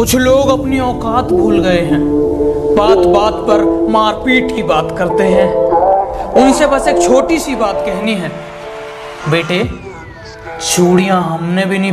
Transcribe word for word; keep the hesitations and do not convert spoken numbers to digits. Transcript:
कुछ लोग अपनी औकात भूल गए हैं, बात बात पर मारपीट की बात करते हैं। उनसे बस एक छोटी सी बात कहनी है, बेटे चूड़ियां हमने भी नहीं